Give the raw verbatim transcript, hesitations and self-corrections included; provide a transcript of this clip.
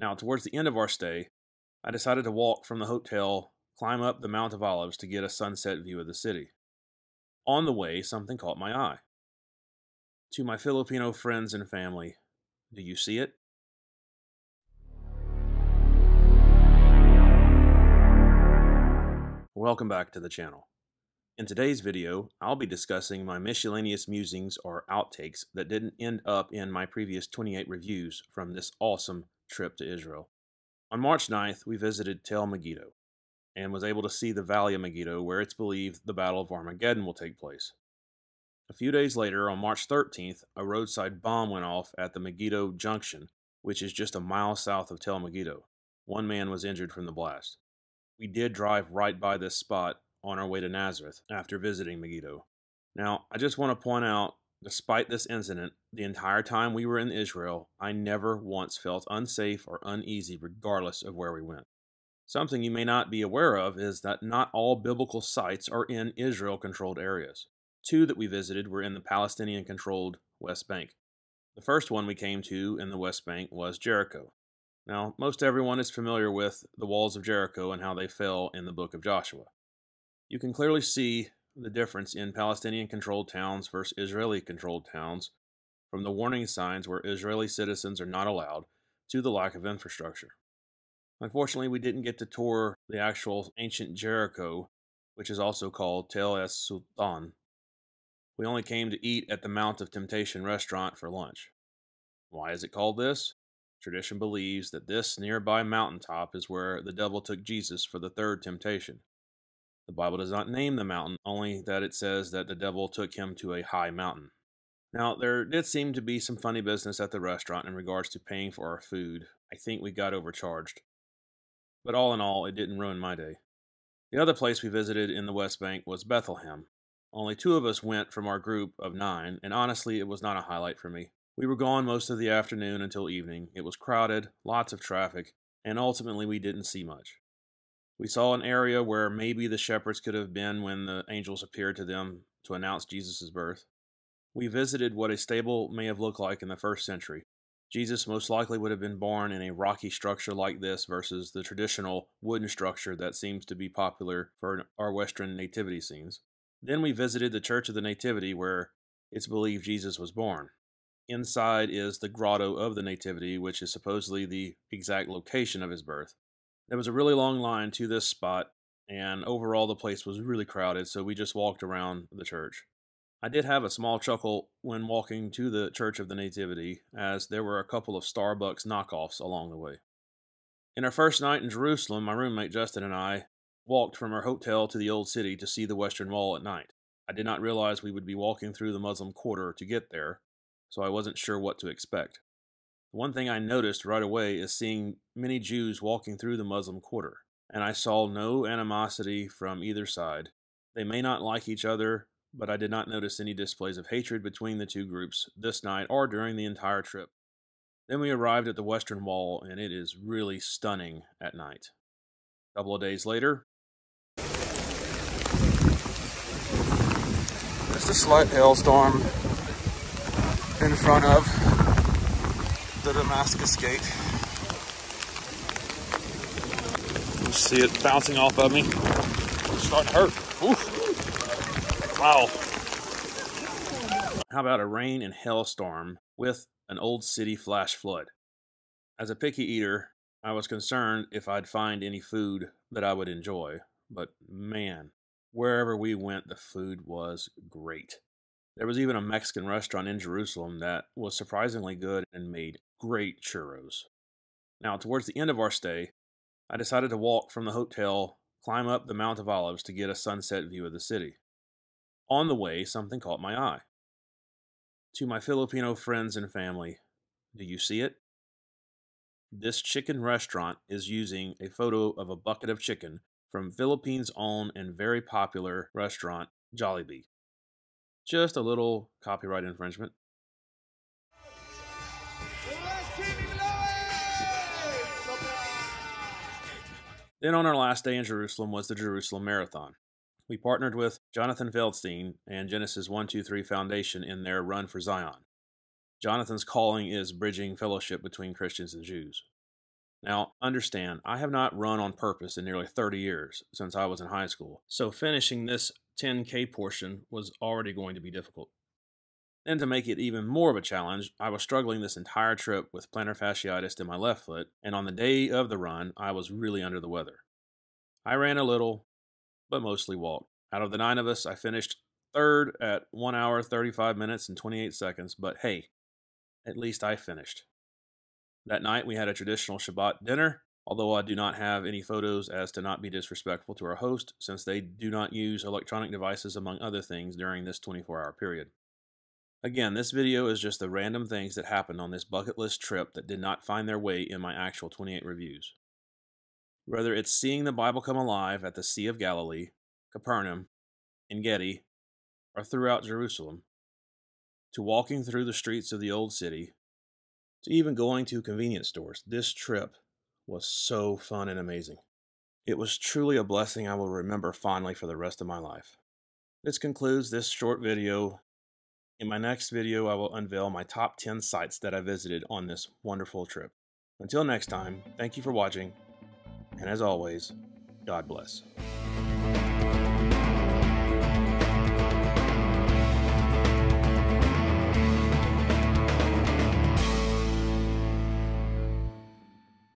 Now, towards the end of our stay, I decided to walk from the hotel, climb up the Mount of Olives to get a sunset view of the city. On the way, something caught my eye. To my Filipino friends and family, do you see it? Welcome back to the channel. In today's video, I'll be discussing my miscellaneous musings or outtakes that didn't end up in my previous twenty-eight reviews from this awesome trip to Israel. On March ninth, we visited Tel Megiddo and was able to see the Valley of Megiddo, where it's believed the Battle of Armageddon will take place. A few days later, on March thirteenth, a roadside bomb went off at the Megiddo Junction, which is just a mile south of Tel Megiddo. One man was injured from the blast. We did drive right by this spot on our way to Nazareth after visiting Megiddo. Now, I just want to point out, despite this incident, the entire time we were in Israel, I never once felt unsafe or uneasy regardless of where we went. Something you may not be aware of is that not all biblical sites are in Israel-controlled areas. Two that we visited were in the Palestinian-controlled West Bank. The first one we came to in the West Bank was Jericho. Now, most everyone is familiar with the walls of Jericho and how they fell in the book of Joshua. You can clearly see the difference in Palestinian-controlled towns versus Israeli-controlled towns, from the warning signs where Israeli citizens are not allowed to the lack of infrastructure. Unfortunately, we didn't get to tour the actual ancient Jericho, which is also called Tel es-Sultan. We only came to eat at the Mount of Temptation Restaurant for lunch. Why is it called this? Tradition believes that this nearby mountaintop is where the devil took Jesus for the third temptation. The Bible does not name the mountain, only that it says that the devil took him to a high mountain. Now, there did seem to be some funny business at the restaurant in regards to paying for our food. I think we got overcharged. But all in all, it didn't ruin my day. The other place we visited in the West Bank was Bethlehem. Only two of us went from our group of nine, and honestly, it was not a highlight for me. We were gone most of the afternoon until evening. It was crowded, lots of traffic, and ultimately we didn't see much. We saw an area where maybe the shepherds could have been when the angels appeared to them to announce Jesus' birth. We visited what a stable may have looked like in the first century. Jesus most likely would have been born in a rocky structure like this versus the traditional wooden structure that seems to be popular for our Western nativity scenes. Then we visited the Church of the Nativity, where it's believed Jesus was born. Inside is the Grotto of the Nativity, which is supposedly the exact location of his birth. There was a really long line to this spot, and overall the place was really crowded, so we just walked around the church. I did have a small chuckle when walking to the Church of the Nativity, as there were a couple of Starbucks knockoffs along the way. In our first night in Jerusalem, my roommate Justin and I walked from our hotel to the Old City to see the Western Wall at night. I did not realize we would be walking through the Muslim quarter to get there, so I wasn't sure what to expect. One thing I noticed right away is seeing many Jews walking through the Muslim quarter, and I saw no animosity from either side. They may not like each other, but I did not notice any displays of hatred between the two groups this night or during the entire trip. Then we arrived at the Western Wall, and it is really stunning at night. A couple of days later, just a slight hailstorm in front of the Damascus Gate. You see it bouncing off of me. It's starting to hurt. Oof. Wow. How about a rain and hailstorm with an Old City flash flood? As a picky eater, I was concerned if I'd find any food that I would enjoy, but man, wherever we went, the food was great. There was even a Mexican restaurant in Jerusalem that was surprisingly good and made great churros. Now, towards the end of our stay, I decided to walk from the hotel, climb up the Mount of Olives to get a sunset view of the city. On the way, something caught my eye. To my Filipino friends and family, do you see it? This chicken restaurant is using a photo of a bucket of chicken from Philippines' own and very popular restaurant, Jollibee. Just a little copyright infringement. Then on our last day in Jerusalem was the Jerusalem Marathon. We partnered with Jonathan Feldstein and Genesis one two three Foundation in their Run for Zion. Jonathan's calling is bridging fellowship between Christians and Jews. Now, understand, I have not run on purpose in nearly thirty years since I was in high school, so finishing this ten K portion was already going to be difficult. And to make it even more of a challenge, I was struggling this entire trip with plantar fasciitis in my left foot, and on the day of the run, I was really under the weather. I ran a little, but mostly walked. Out of the nine of us, I finished third at one hour, thirty-five minutes, and twenty-eight seconds, but hey, at least I finished. That night, we had a traditional Shabbat dinner, although I do not have any photos as to not be disrespectful to our host, since they do not use electronic devices, among other things, during this twenty-four hour period. Again, this video is just the random things that happened on this bucket list trip that did not find their way in my actual twenty-eight reviews. Whether it's seeing the Bible come alive at the Sea of Galilee, Capernaum, En Gedi, or throughout Jerusalem, to walking through the streets of the old city, to even going to convenience stores, this trip was so fun and amazing. It was truly a blessing I will remember fondly for the rest of my life. This concludes this short video. In my next video, I will unveil my top ten sites that I visited on this wonderful trip. Until next time, thank you for watching, and as always, God bless.